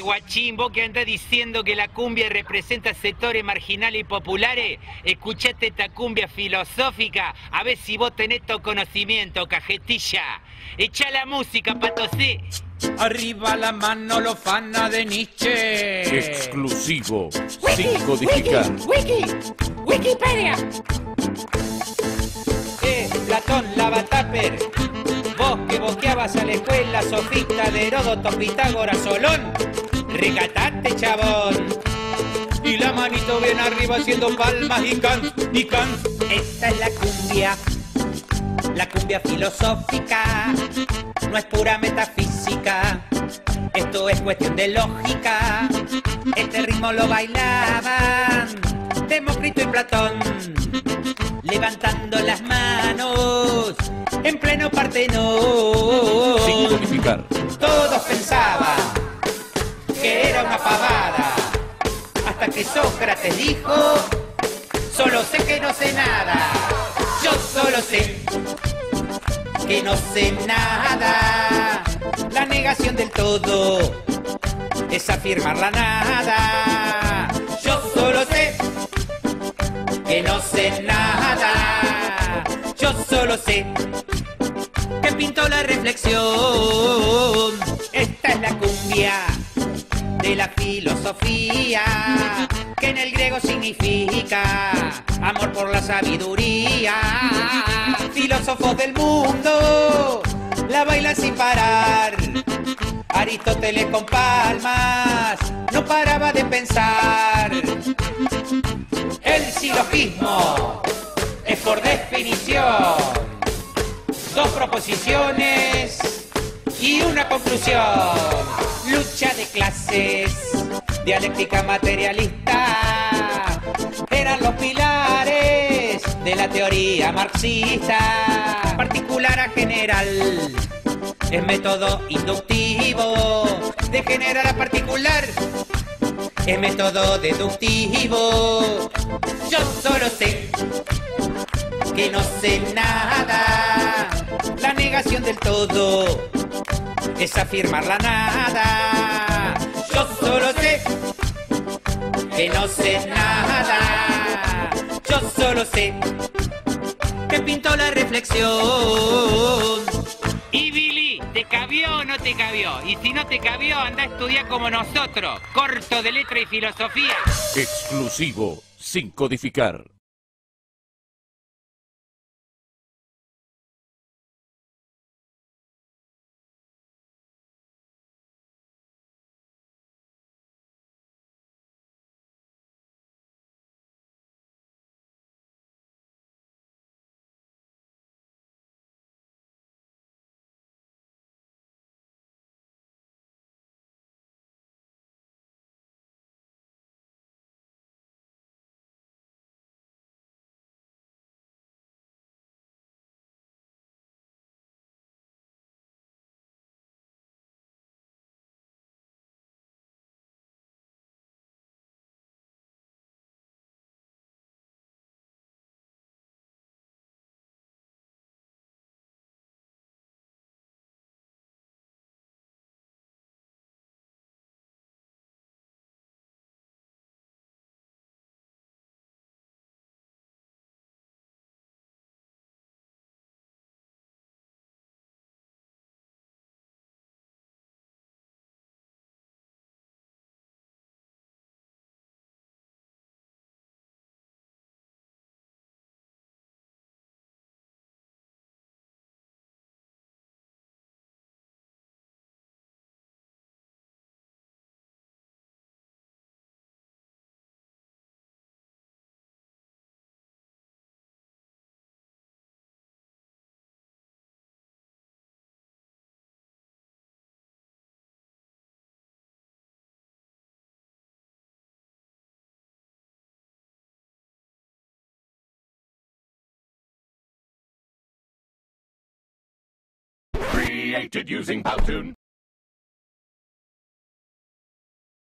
Guachín, vos que andás diciendo que la cumbia representa sectores marginales y populares, escuchaste esta cumbia filosófica, a ver si vos tenés tu conocimiento, cajetilla. Echá la música, Pato C. Arriba la mano lofana de Nietzsche. Exclusivo, sin codificar. Wikipedia. Platón, lavataper. Vos que boqueabas a la escuela sofista de Heródoto, Pitágoras, Solón, recatate, chabón. Y la manito bien arriba haciendo palmas y can, y can. Esta es la cumbia filosófica. No es pura metafísica, esto es cuestión de lógica. Este ritmo lo bailaban Demócrito y Platón, levantando las manos en pleno Partenón. Sin codificar. Todos pensaban que era una pavada, hasta que Sócrates dijo: solo sé que no sé nada. Yo solo sé que no sé nada. La negación del todo es afirmar la nada. Yo solo sé que no sé nada. Yo solo sé que pintó la reflexión. Esta es la cumbia de la filosofía, que en el griego significa amor por la sabiduría. Filósofos del mundo la bailan sin parar. Aristóteles con palmas no paraba de pensar. El silogismo es por definición dos proposiciones y una conclusión. Lucha de clases, dialéctica materialista, eran los pilares de la teoría marxista. Particular a general es método inductivo, de general a particular es método deductivo. Yo solo sé que no sé nada. La negación del todo es afirmar la nada. Yo solo sé que no sé nada. Yo solo sé que pintó la reflexión. Y Billy, ¿te cabió o no te cabió? Y si no te cabió, anda a estudiar como nosotros. Corto de letra y filosofía. Exclusivo, sin codificar. Created using Powtoon.